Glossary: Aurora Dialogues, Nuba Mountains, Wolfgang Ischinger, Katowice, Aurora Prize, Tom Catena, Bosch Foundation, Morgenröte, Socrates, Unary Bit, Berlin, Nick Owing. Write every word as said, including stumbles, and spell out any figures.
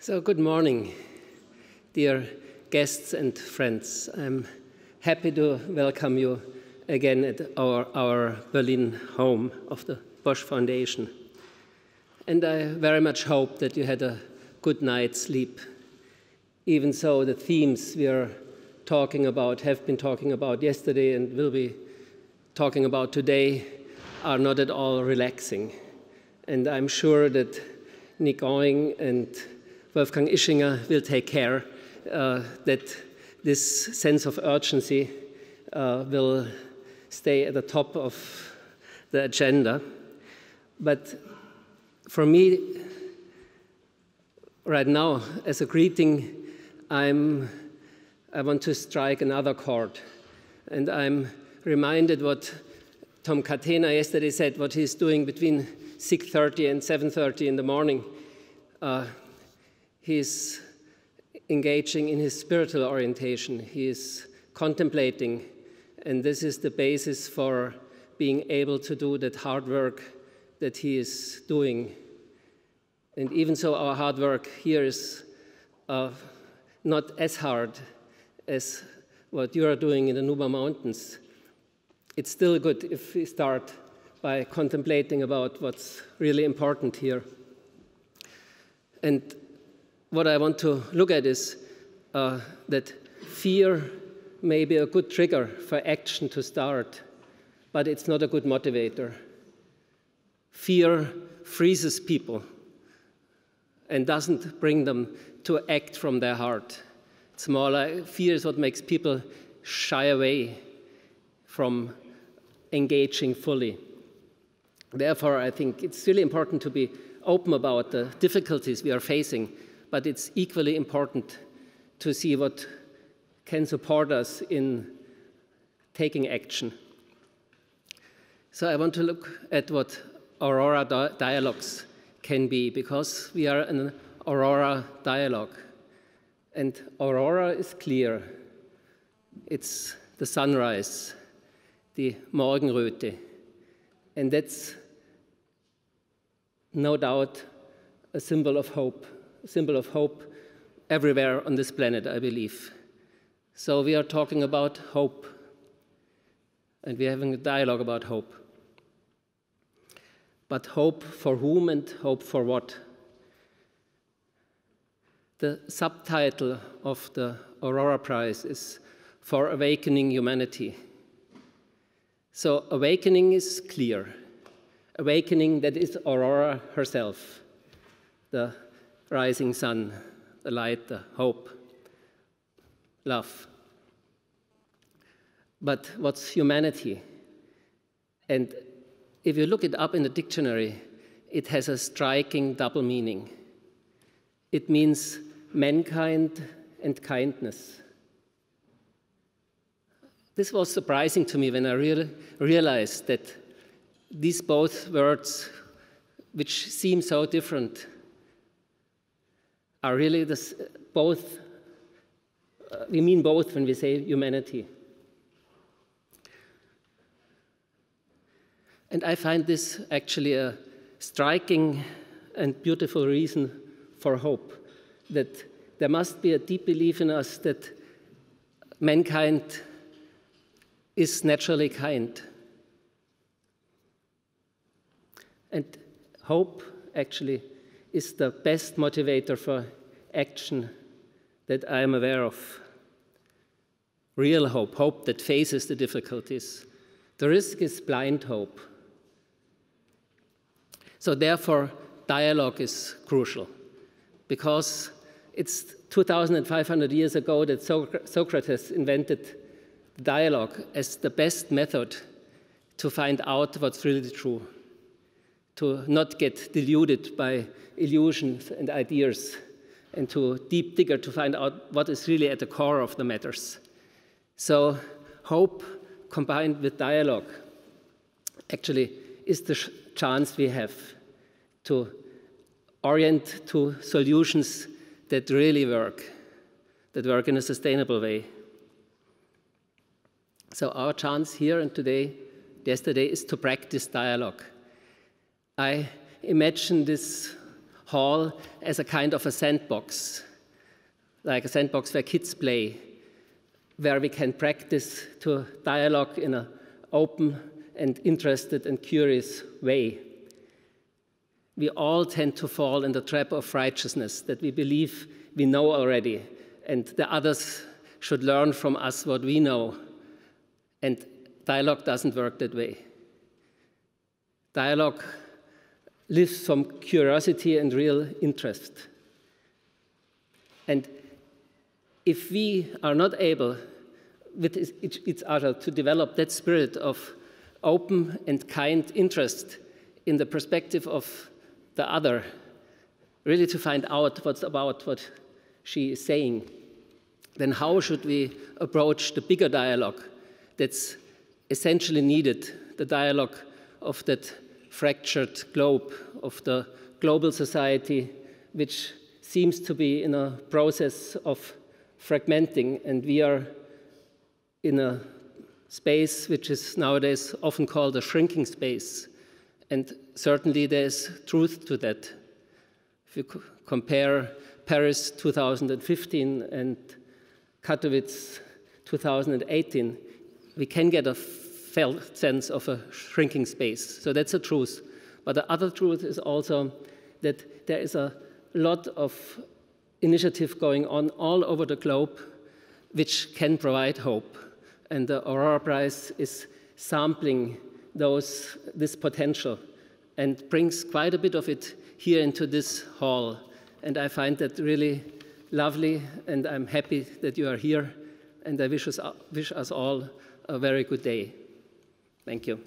So good morning, dear guests and friends. I'm happy to welcome you again at our, our Berlin home of the Bosch Foundation. And I very much hope that you had a good night's sleep. Even so, the themes we are talking about, have been talking about yesterday and will be talking about today are not at all relaxing. And I'm sure that Nick Owing and Wolfgang Ischinger will take care uh, that this sense of urgency uh, will stay at the top of the agenda. But for me, right now, as a greeting, I'm, I want to strike another chord. And I'm reminded what Tom Catena yesterday said, what he's doing between six thirty and seven thirty in the morning. Uh, He is engaging in his spiritual orientation. He is contemplating, and this is the basis for being able to do that hard work that he is doing. And even so, our hard work here is uh, not as hard as what you are doing in the Nuba Mountains. It's still good if we start by contemplating about what's really important here. And what I want to look at is uh, that fear may be a good trigger for action to start, but it's not a good motivator. Fear freezes people and doesn't bring them to act from their heart. It's more like fear is what makes people shy away from engaging fully. Therefore, I think it's really important to be open about the difficulties we are facing, but it's equally important to see what can support us in taking action. So I want to look at what Aurora Di- Dialogues can be, because we are an Aurora Dialogue. And Aurora is clear. It's the sunrise, the Morgenröte. And that's no doubt a symbol of hope. Symbol of hope everywhere on this planet, I believe. So we are talking about hope, and we're having a dialogue about hope. But hope for whom and hope for what? The subtitle of the Aurora Prize is For Awakening Humanity. So awakening is clear. Awakening, that is Aurora herself. The rising sun, the light, the hope, love. But what's humanity? And if you look it up in the dictionary, it has a striking double meaning. It means mankind and kindness. This was surprising to me when I re- realized that these both words, which seem so different, are really this, both, uh, we mean both when we say humanity. And I find this actually a striking and beautiful reason for hope, that there must be a deep belief in us that mankind is naturally kind. And hope actually is the best motivator for action that I am aware of. Real hope, hope that faces the difficulties. The risk is blind hope. So therefore, dialogue is crucial, because it's two thousand five hundred years ago that Socrates invented dialogue as the best method to find out what's really true, to not get deluded by illusions and ideas, and to deep digger to find out what is really at the core of the matters. So hope combined with dialogue actually is the chance we have to orient to solutions that really work, that work in a sustainable way. So our chance here and today, yesterday, is to practice dialogue. I imagine this hall as a kind of a sandbox, like a sandbox where kids play, where we can practice to dialogue in an open and interested and curious way. We all tend to fall in the trap of righteousness, that we believe we know already, and the others should learn from us what we know. And dialogue doesn't work that way. Dialogue lives from curiosity and real interest. And if we are not able, with each other, to develop that spirit of open and kind interest in the perspective of the other, really to find out what's about what she is saying, then how should we approach the bigger dialogue that's essentially needed, the dialogue of that fractured globe, of the global society, which seems to be in a process of fragmenting, and we are in a space which is nowadays often called a shrinking space. And certainly there's truth to that. If you compare Paris two thousand fifteen and Katowice two thousand eighteen, we can get a felt sense of a shrinking space. So that's a truth. But the other truth is also that there is a lot of initiative going on all over the globe which can provide hope. And the Aurora Prize is sampling those, this potential, and brings quite a bit of it here into this hall. And I find that really lovely, and I'm happy that you are here, and I wish us, wish us all a very good day. Thank you.